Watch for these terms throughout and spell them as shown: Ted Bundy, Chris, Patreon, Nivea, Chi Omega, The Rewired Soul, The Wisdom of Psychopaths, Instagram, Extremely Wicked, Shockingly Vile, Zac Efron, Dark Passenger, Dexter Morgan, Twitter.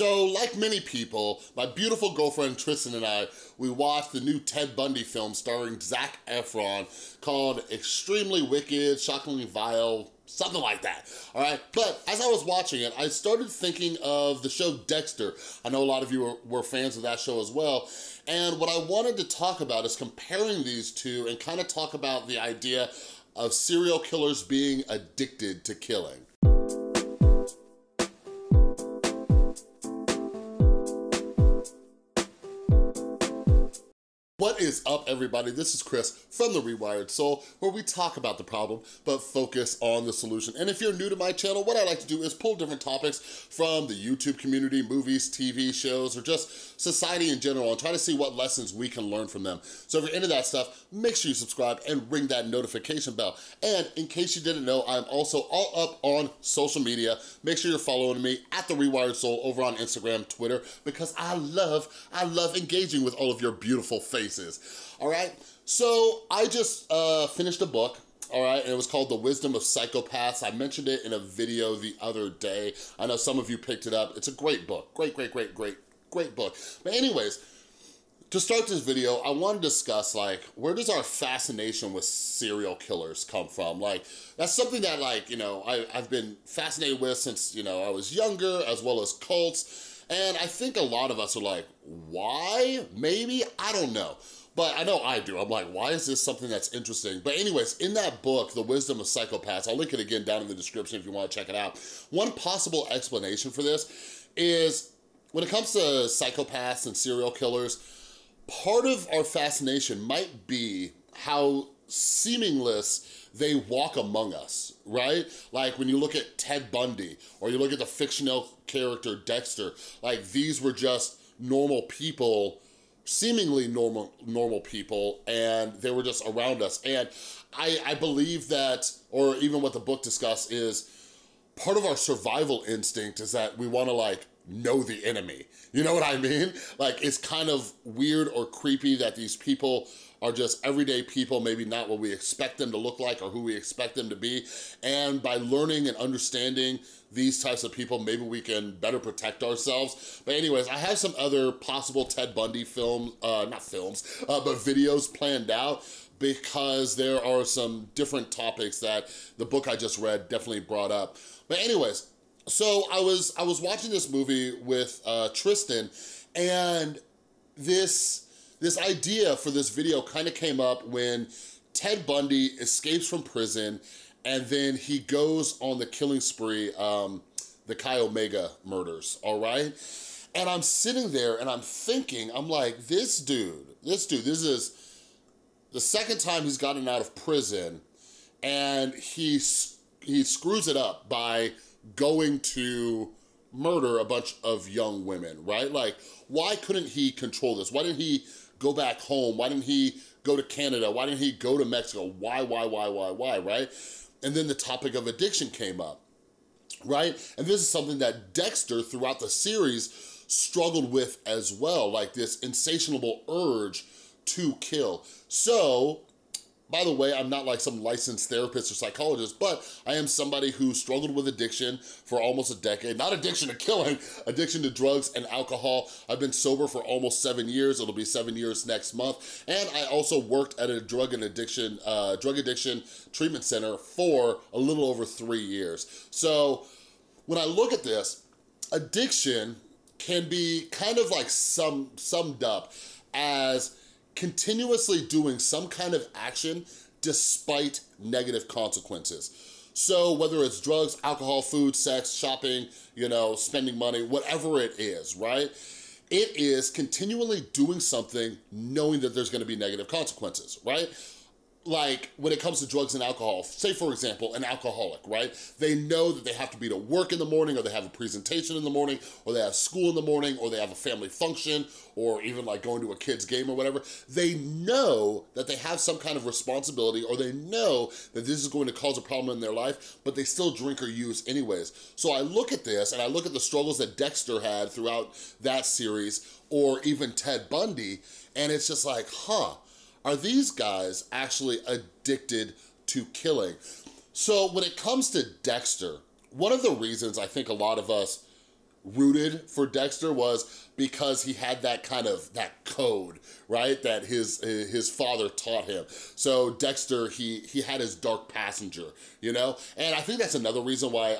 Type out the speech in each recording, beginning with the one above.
So, like many people, my beautiful girlfriend Tristan and I, we watched the new Ted Bundy film starring Zac Efron called Extremely Wicked, Shockingly Vile, something like that, all right? But as I was watching it, I started thinking of the show Dexter. I know a lot of you were fans of that show as well. And what I wanted to talk about is comparing these two and kind of talk about the idea of serial killers being addicted to killing. What is up, everybody? This is Chris from The Rewired Soul, where we talk about the problem, but focus on the solution. And if you're new to my channel, what I like to do is pull different topics from the YouTube community, movies, TV shows, or just society in general, and try to see what lessons we can learn from them. So if you're into that stuff, make sure you subscribe and ring that notification bell. And in case you didn't know, I'm also all up on social media. Make sure you're following me at The Rewired Soul over on Instagram, Twitter, because I love engaging with all of your beautiful faces. All right, so I just finished a book, all right, and it was called The Wisdom of Psychopaths. I mentioned it in a video the other day. I know some of you picked it up. It's a great book, great book. But anyways, to start this video, I want to discuss, like, where does our fascination with serial killers come from? Like, that's something that, like, you know, I've been fascinated with since, you know, I was younger, as well as cults. And I think a lot of us are like, why? Maybe? I don't know. But I know I do. I'm like, why is this something that's interesting? But anyways, in that book, The Wisdom of Psychopaths, I'll link it again down in the description if you want to check it out. One possible explanation for this is when it comes to psychopaths and serial killers, part of our fascination might be how seamless they walk among us, right? Like when you look at Ted Bundy, or you look at the fictional character Dexter, like these were just normal people, seemingly normal people, and they were just around us. And I believe that, or even what the book discussed, is part of our survival instinct is that we want to, like, know the enemy. You know what I mean? Like, it's kind of weird or creepy that these people are just everyday people, maybe not what we expect them to look like or who we expect them to be. And by learning and understanding these types of people, maybe we can better protect ourselves. But anyways, I have some other possible Ted Bundy not films, but videos planned out, because there are some different topics that the book I just read definitely brought up. But anyways, so I was watching this movie with Tristan, and this idea for this video kind of came up when Ted Bundy escapes from prison and then he goes on the killing spree, the Chi Omega murders, all right? And I'm sitting there and I'm thinking, I'm like, this dude, this is the second time he's gotten out of prison, and he screws it up by going to murder a bunch of young women, right? Like, why couldn't he control this? Why didn't he go back home? Why didn't he go to Canada? Why didn't he go to Mexico? Why, right? And then the topic of addiction came up, right? And this is something that Dexter, throughout the series, struggled with as well, like this insatiable urge to kill. So, by the way, I'm not like some licensed therapist or psychologist, but I am somebody who struggled with addiction for almost a decade. Not addiction to killing, addiction to drugs and alcohol. I've been sober for almost 7 years. It'll be 7 years next month. And I also worked at a drug addiction treatment center for a little over 3 years. So when I look at this, addiction can be kind of like summed up as continuously doing some kind of action despite negative consequences. So whether it's drugs, alcohol, food, sex, shopping, you know, spending money, whatever it is, right? It is continually doing something knowing that there's gonna be negative consequences, right? Like when it comes to drugs and alcohol, say for example, an alcoholic, right? They know that they have to be to work in the morning, or they have a presentation in the morning, or they have school in the morning, or they have a family function, or even like going to a kid's game or whatever. They know that they have some kind of responsibility, or they know that this is going to cause a problem in their life, but they still drink or use anyways. So I look at this and I look at the struggles that Dexter had throughout that series, or even Ted Bundy, and it's just like, huh, are these guys actually addicted to killing? So when it comes to Dexter, one of the reasons I think a lot of us rooted for Dexter was because he had that kind of, that code, right? That his father taught him. So Dexter, he had his dark passenger, you know? And I think that's another reason why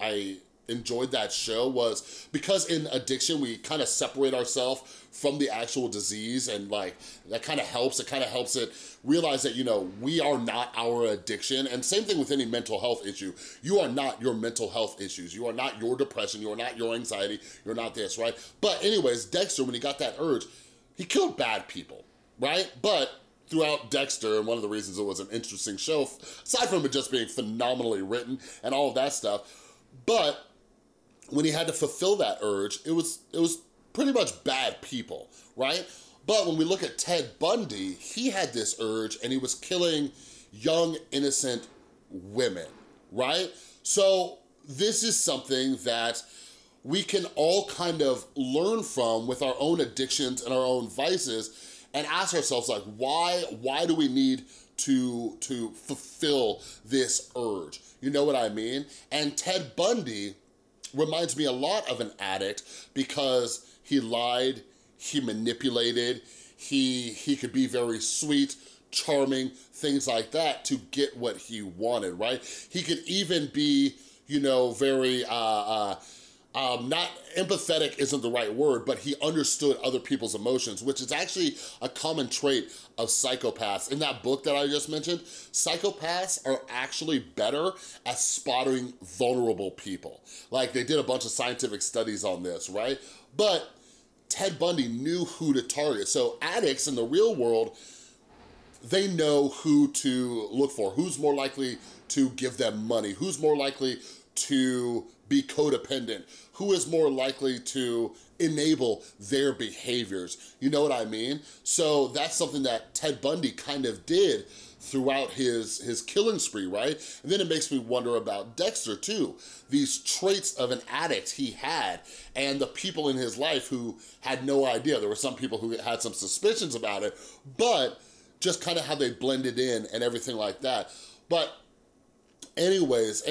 I enjoyed that show, was because in addiction, we kind of separate ourselves from the actual disease, and like that kind of helps. It kind of helps it realize that, you know, we are not our addiction. And same thing with any mental health issue. You are not your mental health issues. You are not your depression. You are not your anxiety. You're not this, right? But anyways, Dexter, when he got that urge, he killed bad people, right? But throughout Dexter, and one of the reasons it was an interesting show, aside from it just being phenomenally written and all of that stuff, but when he had to fulfill that urge, it was pretty much bad people, right? But when we look at Ted Bundy, he had this urge and he was killing young, innocent women, right? So this is something that we can all kind of learn from with our own addictions and our own vices, and ask ourselves, like, why do we need to fulfill this urge? You know what I mean? And Ted Bundy reminds me a lot of an addict, because he lied, he manipulated, he could be very sweet, charming, things like that to get what he wanted, right? He could even be, you know, very, not empathetic isn't the right word, but he understood other people's emotions, which is actually a common trait of psychopaths. In that book that I just mentioned, psychopaths are actually better at spotting vulnerable people. Like, they did a bunch of scientific studies on this, right? But Ted Bundy knew who to target. So addicts in the real world, they know who to look for, who's more likely to give them money, who's more likely to be codependent, who is more likely to enable their behaviors. You know what I mean? So that's something that Ted Bundy kind of did throughout his killing spree, right? And then it makes me wonder about Dexter too. These traits of an addict he had, and the people in his life who had no idea. There were some people who had some suspicions about it, but just kind of how they blended in and everything like that. But anyways,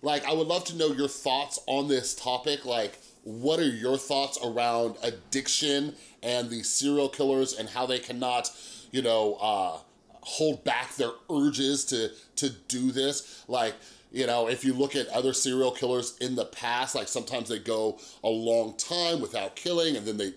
like, I would love to know your thoughts on this topic. Like, what are your thoughts around addiction and the serial killers, and how they cannot, you know, hold back their urges to do this? Like, you know, if you look at other serial killers in the past, like, sometimes they go a long time without killing, and then they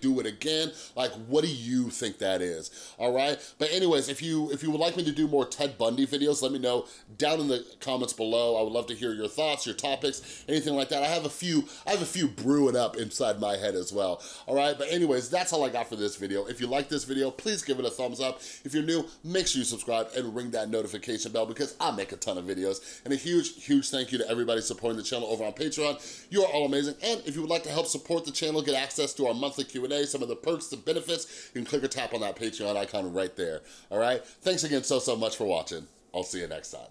do it again. Like, what do you think that is? All right? But anyways, if you would like me to do more Ted Bundy videos, let me know down in the comments below. I would love to hear your thoughts, your topics, anything like that. I have a few brewing up inside my head as well. All right? But anyways, that's all I got for this video. If you like this video, please give it a thumbs up. If you're new, make sure you subscribe and ring that notification bell, because I make a ton of videos. And a huge, huge thank you to everybody supporting the channel over on Patreon. You are all amazing. And if you would like to help support the channel, get access to our monthly Q&A, some of the perks, the benefits, you can click or tap on that Patreon icon right there. All right? Thanks again so much for watching. I'll see you next time.